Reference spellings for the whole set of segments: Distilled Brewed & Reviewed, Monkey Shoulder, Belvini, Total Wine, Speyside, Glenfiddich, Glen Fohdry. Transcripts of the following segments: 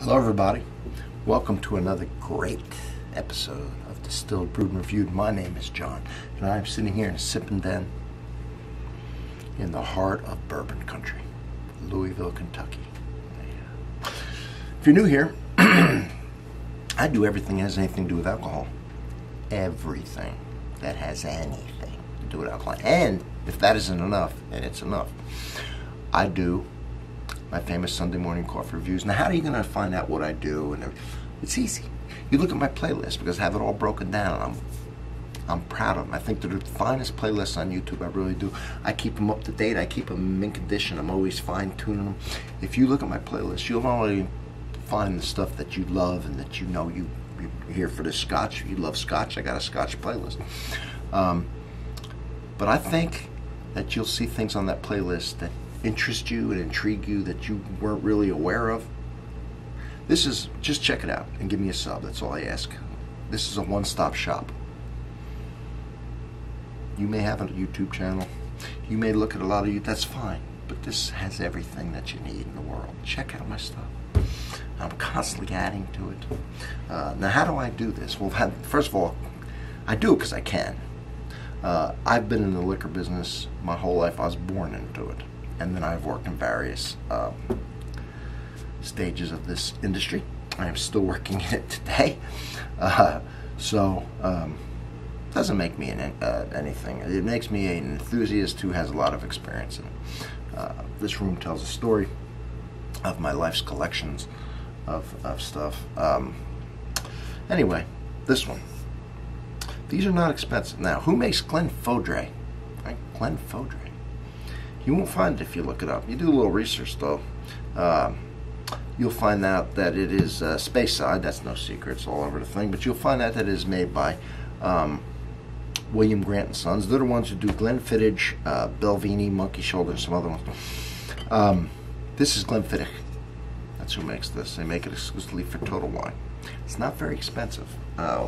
Hello everybody, welcome to another great episode of Distilled Brewed and Reviewed. My name is John and I am sitting here in a sipping den in the heart of bourbon country, Louisville, Kentucky. Yeah. If you're new here, I do everything that has anything to do with alcohol. Everything that has anything to do with alcohol. And if that isn't enough, and it's enough, I do my famous Sunday morning coffee reviews. Now, how are you going to find out what I do? And it's easy. You look at my playlist because I have it all broken down. I'm proud of them. I think they're the finest playlists on YouTube. I really do. I keep them up to date. I keep them in condition. I'm always fine-tuning them. If you look at my playlist, you'll only find the stuff that you love and that you know you're here for the Scotch. You love Scotch. I got a Scotch playlist. But I think that you'll see things on that playlist that interest you and intrigue you that you weren't really aware of. This is, just check it out and give me a sub, that's all I ask. This is a one-stop shop. You may have a YouTube channel, you may look at a lot of you, that's fine, but this has everything that you need in the world. Check out my stuff. I'm constantly adding to it. Now how do I do this? Well, first of all, I do it because I can. I've been in the liquor business my whole life. I was born into it. And then I've worked in various stages of this industry. I am still working in it today. It doesn't make me anything. It makes me an enthusiast who has a lot of experience in it. This room tells a story of my life's collections of stuff. Anyway, this one. These are not expensive. Now, who makes Glen Fohdry? Right? Glen Fohdry. You won't find it if you look it up. You do a little research though. You'll find out that it is Speyside. That's no secret. It's all over the thing. But you'll find out that it is made by William Grant & Sons. They're the ones who do Glenfiddich, Belvini, Monkey Shoulder, and some other ones. This is Glenfiddich. That's who makes this. They make it exclusively for Total Wine. It's not very expensive. I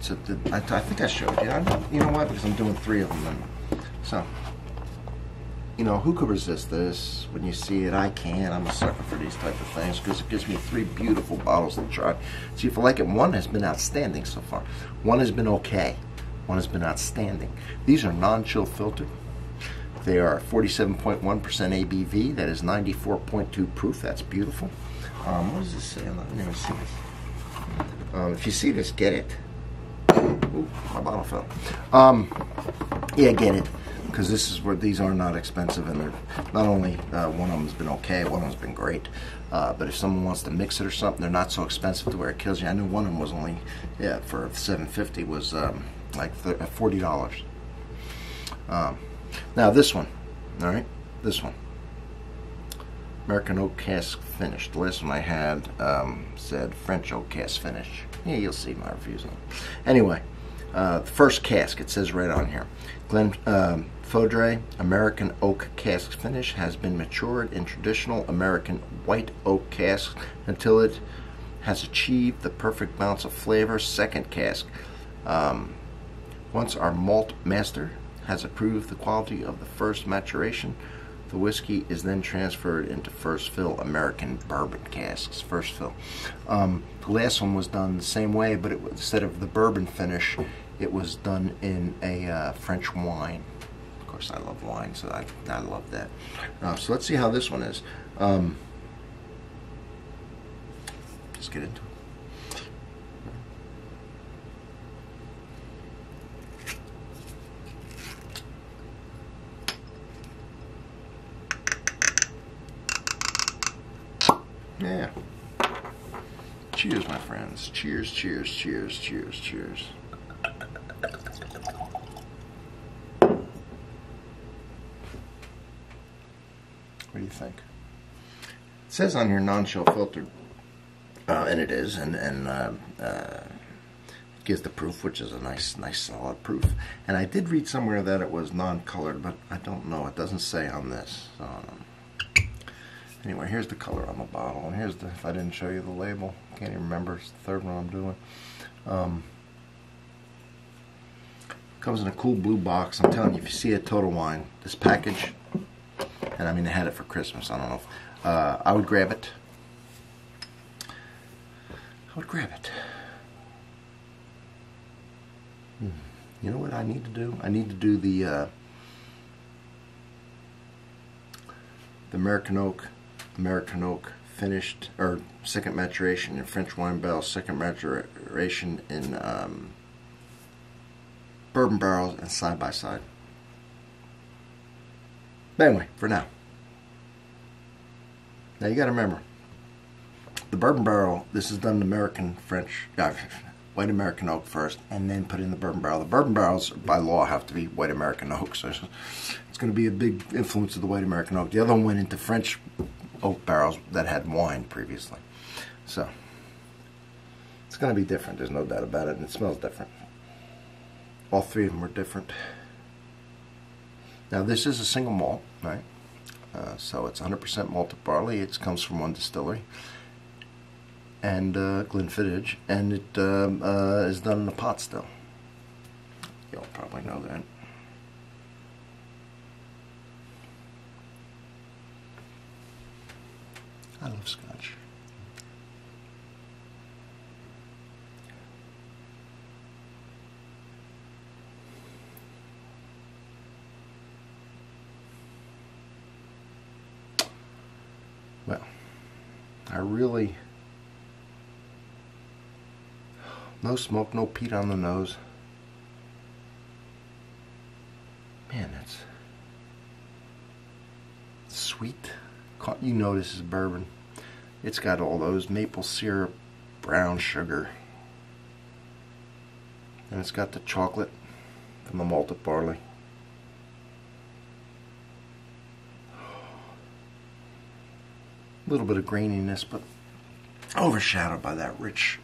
think I showed you. You know why? Because I'm doing three of them. You know, who could resist this? When you see it, I can. I'm a sucker for these type of things because it gives me three beautiful bottles to try. See if I like it. One has been outstanding so far. One has been okay. One has been outstanding. These are non-chill filtered. They are 47.1% ABV. That is 94.2 proof. That's beautiful. What does this say? I've never seen this. If you see this, get it. Ooh, my bottle fell. Yeah, get it. Because this is where these are not expensive, and they're not only one of them has been okay, one of them has been great. But if someone wants to mix it or something, they're not so expensive to where it kills you. I knew one of them was only, yeah, for $7.50 was like $40. Now this one, all right, this one, American oak cask finish. The last one I had said French oak cask finish. Yeah, you'll see my reviews on it. Anyway. The first cask, it says right on here, Glen Fohdry American oak cask finish has been matured in traditional American white oak casks until it has achieved the perfect balance of flavor. Second cask, once our malt master has approved the quality of the first maturation, the whiskey is then transferred into first fill American bourbon casks. First fill. The last one was done the same way, but instead of the bourbon finish, it was done in a French wine. Of course, I love wine, so I love that. So let's see how this one is. Let's get into it. Yeah. Cheers, my friends. Cheers, cheers, cheers, cheers, cheers. What do you think? It says on here non-chill filtered, and it is, and it gives the proof, which is a nice solid proof. And I did read somewhere that it was non-colored, but I don't know. It doesn't say on this. Anyway, here's the color on the bottle, and here's the, if I didn't show you the label, can't even remember, it's the third one I'm doing. Comes in a cool blue box. I'm telling you, if you see a Total Wine, this package, and I mean they had it for Christmas, I don't know if, I would grab it. I would grab it. You know what I need to do? I need to do the American oak finished, or second maturation in French wine barrels, second maturation in bourbon barrels, and side by side. But anyway, for now. Now you gotta remember, the bourbon barrel, this is done in white American oak first, and then put in the bourbon barrel. The bourbon barrels, by law, have to be white American oak, so it's going to be a big influence of the white American oak. The other one went into French oak barrels that had wine previously. So, it's going to be different, there's no doubt about it, and it smells different. All three of them were different. Now, this is a single malt, right? So it's 100% malted barley. It comes from one distillery, and Glenfiddich, and it is done in a pot still. Y'all probably know that. I love scotch. Well, I really... No smoke, no peat on the nose. Man, that's sweet. You know this is bourbon. It's got all those maple syrup, brown sugar, and it's got the chocolate from the malted barley. A little bit of graininess, but overshadowed by that rich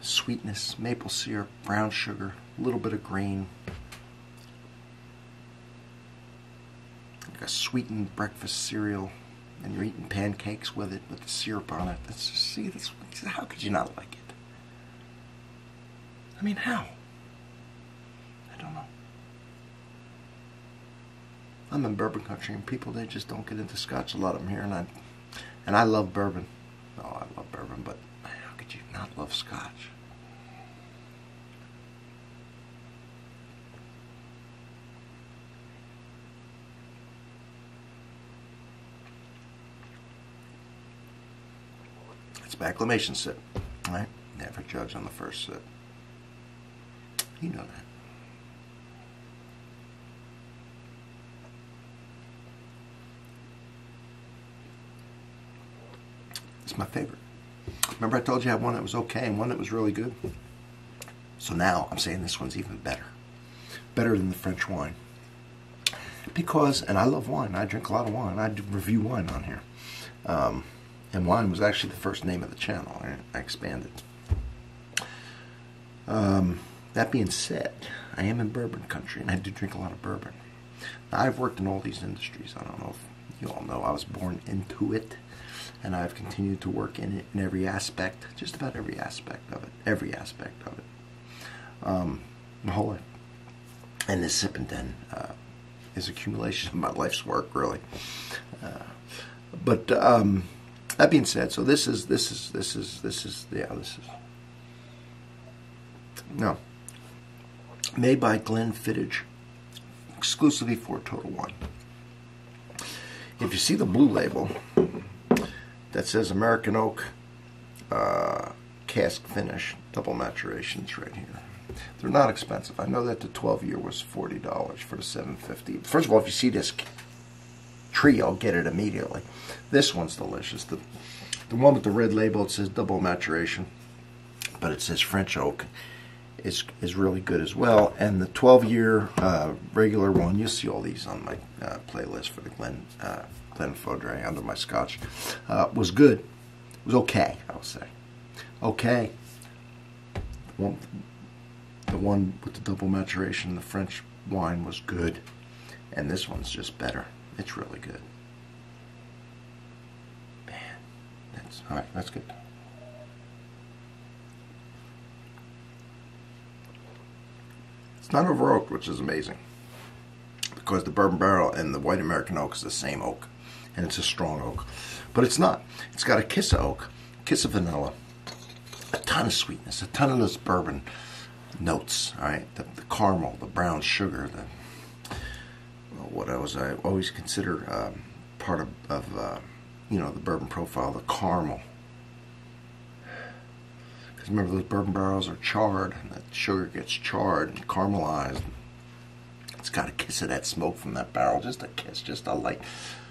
sweetness, maple syrup, brown sugar, a little bit of grain. Like a sweetened breakfast cereal, and you're eating pancakes with it, with the syrup on it. That's just, see, that's, how could you not like it? I mean, how? I don't know. I'm in bourbon country, and people, they just don't get into scotch. A lot of them here, and I love bourbon. Oh, I love bourbon, but how could you not love scotch? It's by acclamation sip, right? Never judge on the first sip. You know that. It's my favorite. Remember I told you I had one that was okay and one that was really good? So now I'm saying this one's even better. Better than the French wine. Because, and I love wine. I drink a lot of wine. I do review wine on here. And wine was actually the first name of the channel. I expanded. That being said, I am in bourbon country, and I do drink a lot of bourbon. Now, I've worked in all these industries. I don't know if you all know. I was born into it. And I've continued to work in it in every aspect, just about every aspect of it, my whole life. And this Sip and Den is accumulation of my life's work, really. But that being said, so made by Glenfiddich, exclusively for Total Wine. If you see the blue label that says American oak cask finish, double maturations right here. They're not expensive. I know that the 12-year was $40 for the $7.50. First of all, if you see this trio, get it immediately. This one's delicious. The one with the red label, it says double maturation, but it says French oak is really good as well. And the 12-year regular one, you'll see all these on my playlist for the Glen Fohdry under my scotch, was good. It was okay, I would say. Okay. The one with the double maturation, the French wine, was good. And this one's just better. It's really good. Man, that's all right. That's good. It's not over oaked, which is amazing, because the bourbon barrel and the white American oak is the same oak. and it's a strong oak. But it's not. It's got a kiss of oak, kiss of vanilla, a ton of sweetness, a ton of those bourbon notes, all right? The caramel, the brown sugar, the, I always consider part of you know, the bourbon profile, the caramel. Because remember, those bourbon barrels are charred, and that sugar gets charred and caramelized. It's got a kiss of that smoke from that barrel, just a kiss, just a light.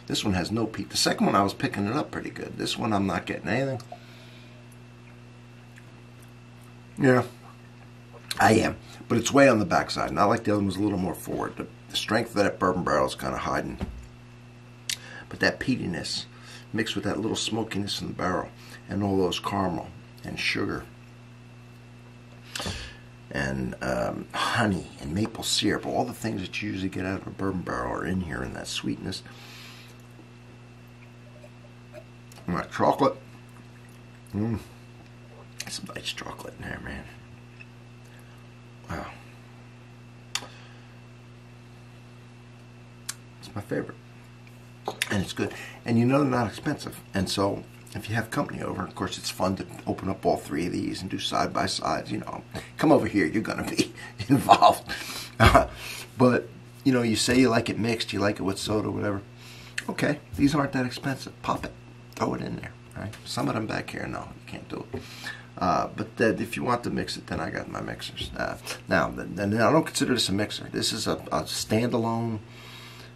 This one has no peak. The second one I was picking it up pretty good. This one I'm not getting anything. Yeah, I am. But it's way on the backside. Not like the other one was a little more forward. The strength of that bourbon barrel is kind of hiding. But that peatiness mixed with that little smokiness in the barrel and all those caramel and sugar and honey and maple syrup, all the things that you usually get out of a bourbon barrel are in here, and that sweetness. My chocolate. Some nice chocolate in there, man. Wow. It's my favorite. And it's good. And you know they're not expensive. And so if you have company over, of course it's fun to open up all three of these and do side by sides. You know, come over here, you're going to be involved. But, you know, you say you like it mixed, you like it with soda, whatever. Okay, these aren't that expensive. Pop it. Throw it in there, right? Some of them back here, no, you can't do it. But then if you want to mix it, then I got my mixers. Now, I don't consider this a mixer. This is a standalone,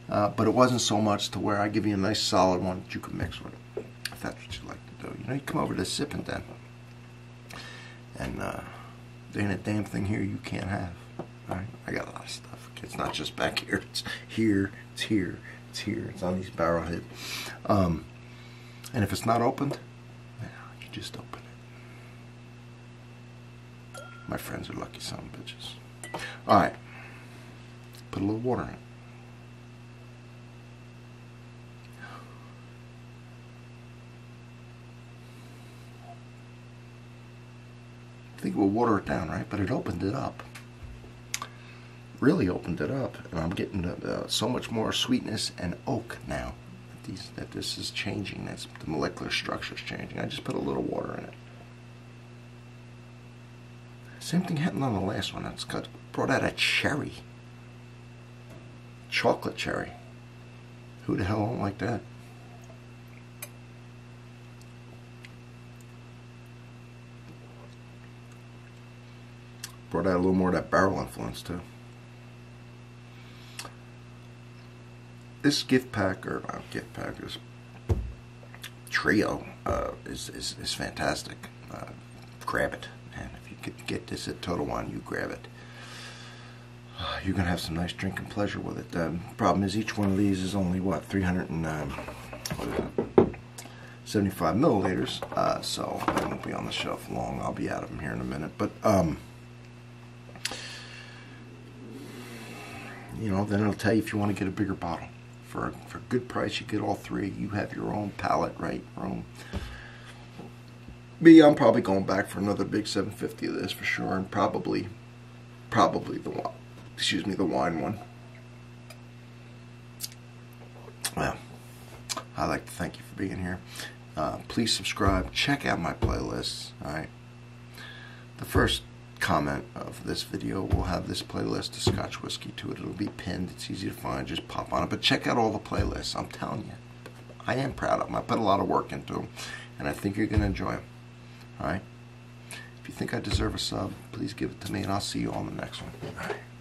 but it wasn't so much to where I give you a nice solid one that you can mix with it, if that's what you like to do. You know, you come over to Sip and Den, and there ain't a damn thing here you can't have, all right? I got a lot of stuff. It's not just back here. It's here, it's here, it's here. It's on these barrel heads. And if it's not opened, well, you just open it. My friends are lucky son of bitches. All right, put a little water in it. I think we'll water it down, right? But it opened it up. Really opened it up, and I'm getting so much more sweetness and oak now. That this is changing, that's the molecular structure is changing. I just put a little water in it. Same thing happened on the last one. It's got brought out a cherry, chocolate cherry. Who the hell won't like that? Brought out a little more of that barrel influence too. This gift pack, or not gift pack, this trio is fantastic. Grab it, man. If you could get this at Total Wine, you grab it. You're going to have some nice drinking pleasure with it. The problem is each one of these is only, what, 375 milliliters, so they won't be on the shelf long. I'll be out of them here in a minute, but... you know, then it'll tell you if you want to get a bigger bottle. For a good price, you get all three. You have your own palate, right? Your own. Me, I'm probably going back for another big 750 of this for sure, and probably the wine one. Well, I'd like to thank you for being here. Please subscribe. Check out my playlists. All right. The first comment of this video will have this playlist of Scotch whiskey to it. It'll be pinned. It's easy to find. Just pop on it. But check out all the playlists. I'm telling you, I am proud of them. I put a lot of work into them, and I think you're going to enjoy them. All right? If you think I deserve a sub, please give it to me, and I'll see you on the next one. All right.